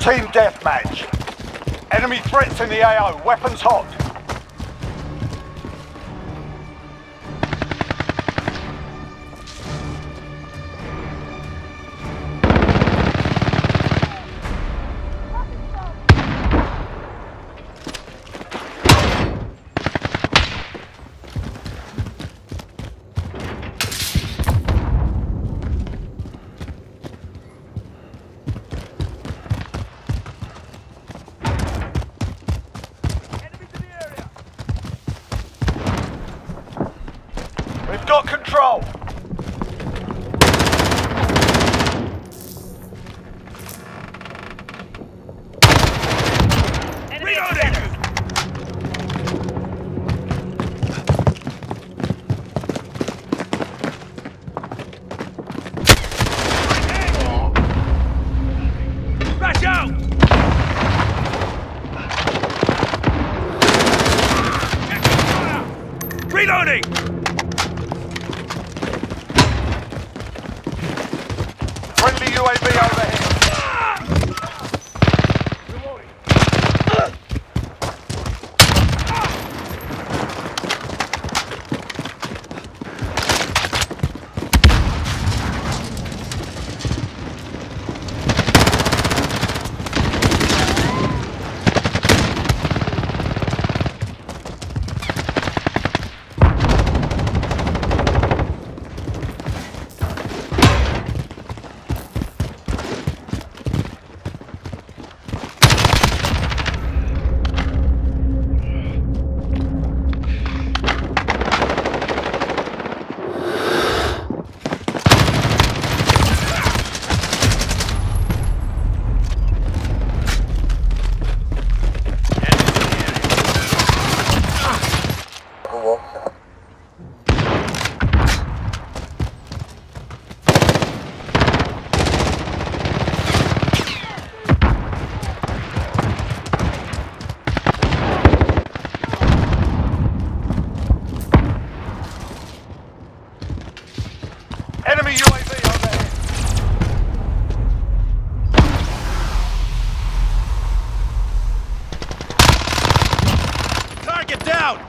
Team deathmatch. Enemy threats in the AO. Weapons hot. Got control! Reloading! Rush out! Reloading! UAV overhead.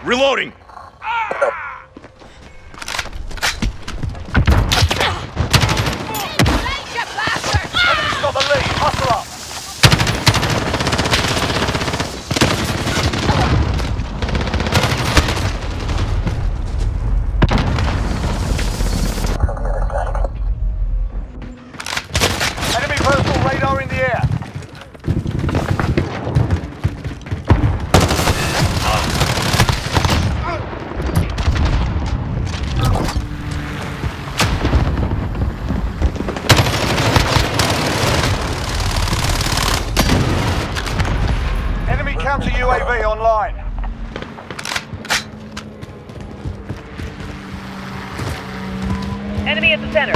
Reloading! Ah! Move, you bastard! Enemy's got the lead, hustle up! Enemy personal radar in the air! Counter UAV online. Enemy at the center.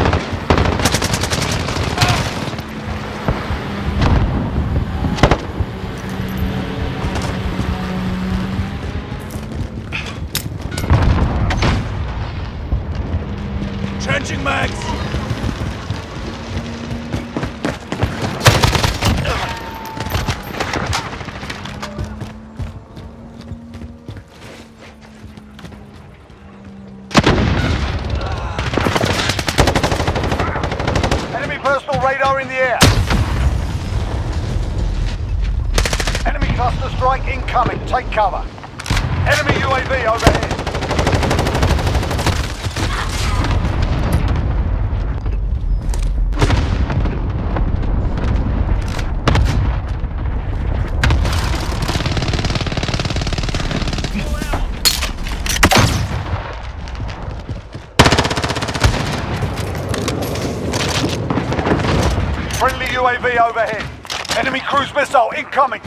Changing mags. Radar in the air. Enemy cluster strike incoming. Take cover. Enemy UAV overhead. Friendly UAV overhead. Enemy cruise missile incoming.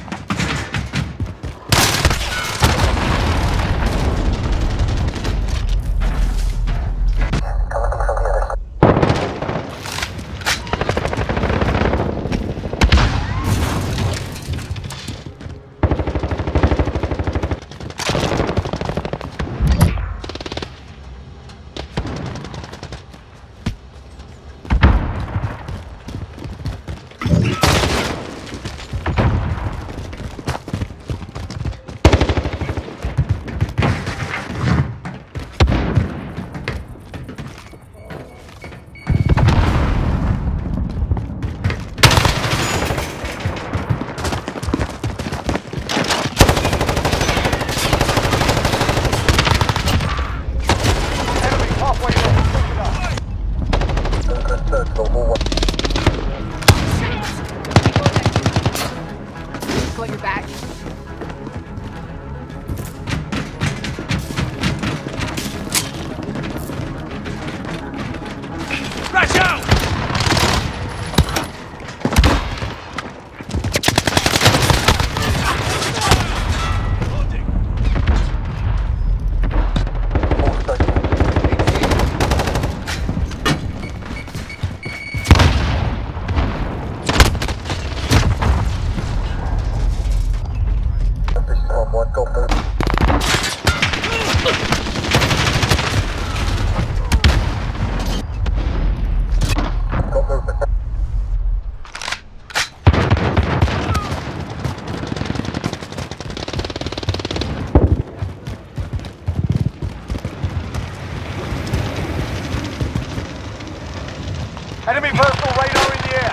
Enemy versatile radar in the air.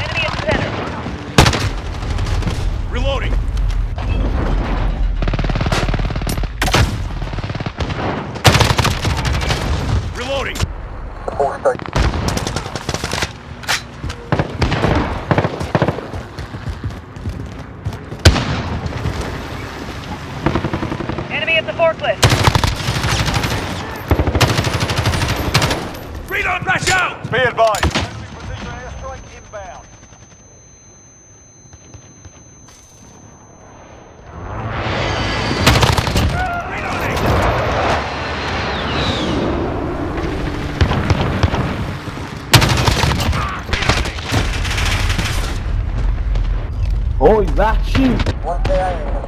Enemy at center. Reloading. Reloading. Enemy at the forklift. Radar flash out. Be advised. Enemy precision airstrike inbound. Oh, is that you? One day I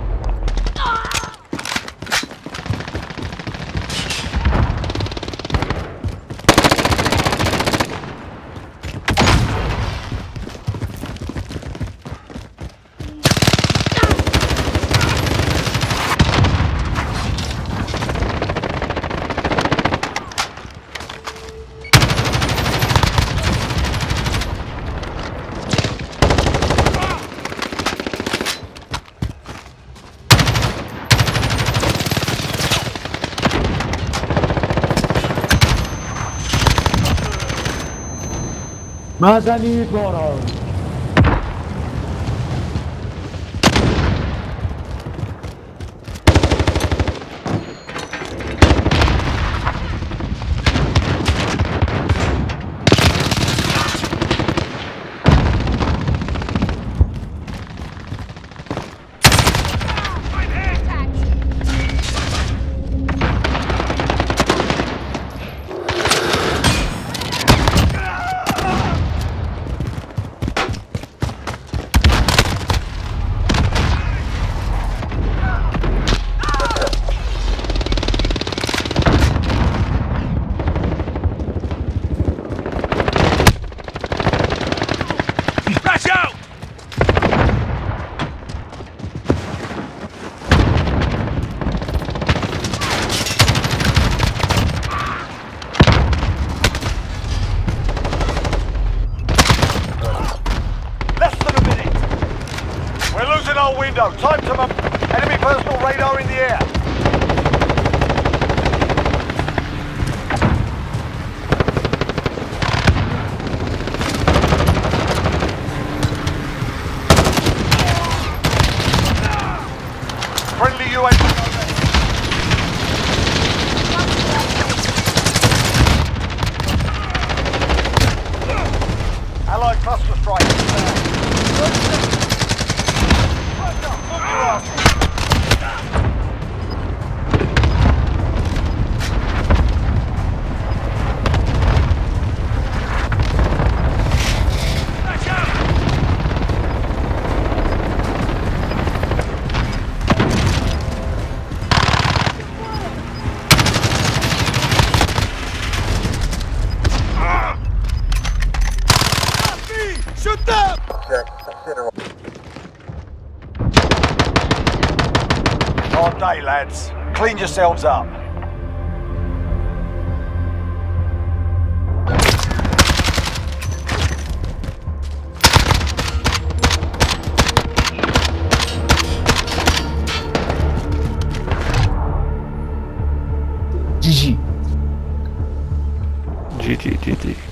Mazani Bora. Window. Time to move. Enemy personal radar in the air. Friendly UAV. Allied cluster strike. Shoot them! Hard day, lads. Clean yourselves up. GG. GG.